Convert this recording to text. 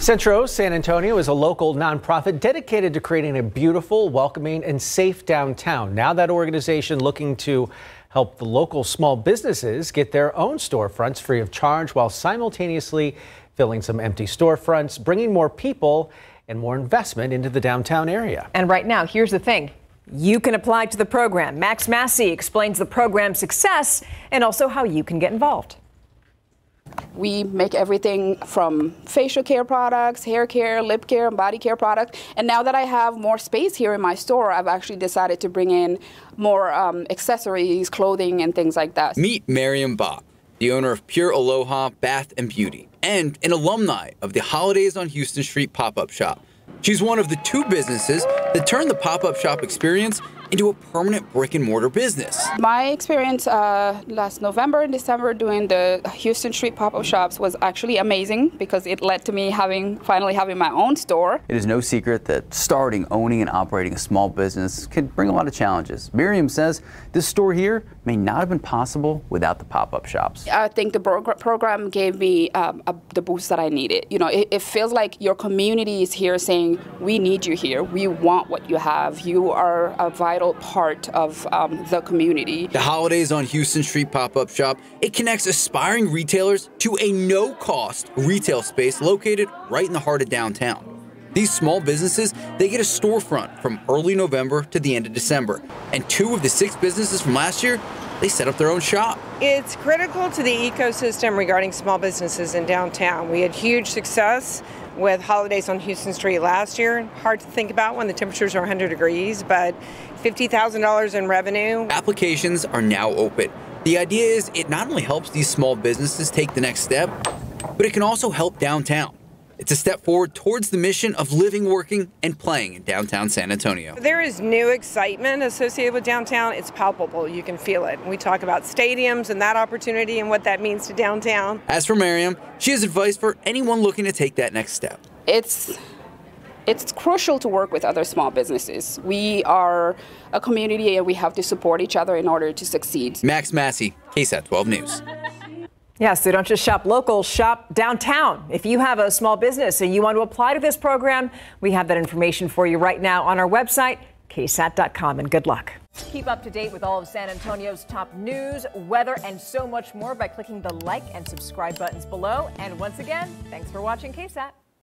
Centro San Antonio is a local nonprofit dedicated to creating a beautiful, welcoming, and safe downtown. Now that organization looking to help the local small businesses get their own storefronts free of charge while simultaneously filling some empty storefronts, bringing more people and more investment into the downtown area. And right now, here's the thing. You can apply to the program. Max Massey explains the program's success and also how you can get involved. We make everything from facial care products, hair care, lip care, and body care products. And now that I have more space here in my store, I've actually decided to bring in more accessories, clothing, and things like that. Meet Miriam Bach, the owner of Pure Aloha Bath and Beauty, and an alumni of the Holidays on Houston Street pop-up shop. She's one of the two businesses that turned the pop-up shop experience into a permanent brick-and-mortar business. My experience last November and December doing the Houston Street pop-up shops was actually amazing because it led to me finally having my own store. It is no secret that starting, owning, and operating a small business can bring a lot of challenges. Miriam says this store here may not have been possible without the pop-up shops. I think the program gave me the boost that I needed. You know, it feels like your community is here saying, we need you here, we want what you have, you are a vital part of the community. The Holidays on Houston Street pop-up shop, it connects aspiring retailers to a no-cost retail space located right in the heart of downtown. These small businesses, they get a storefront from early November to the end of December. And 2 of the 6 businesses from last year, they set up their own shop. It's critical to the ecosystem regarding small businesses in downtown. We had huge success with Holidays on Houston Street last year. Hard to think about when the temperatures are 100 degrees, but $50,000 in revenue. Applications are now open. The idea is it not only helps these small businesses take the next step, but it can also help downtown. It's a step forward towards the mission of living, working, and playing in downtown San Antonio. There is new excitement associated with downtown. It's palpable. You can feel it. We talk about stadiums and that opportunity and what that means to downtown. As for Miriam, she has advice for anyone looking to take that next step. It's crucial to work with other small businesses. We are a community and we have to support each other in order to succeed. Max Massey, KSAT 12 News. Yeah, so don't just shop local, shop downtown. If you have a small business and you want to apply to this program, we have that information for you right now on our website, ksat.com, and good luck. Keep up to date with all of San Antonio's top news, weather, and so much more by clicking the like and subscribe buttons below. And once again, thanks for watching KSAT.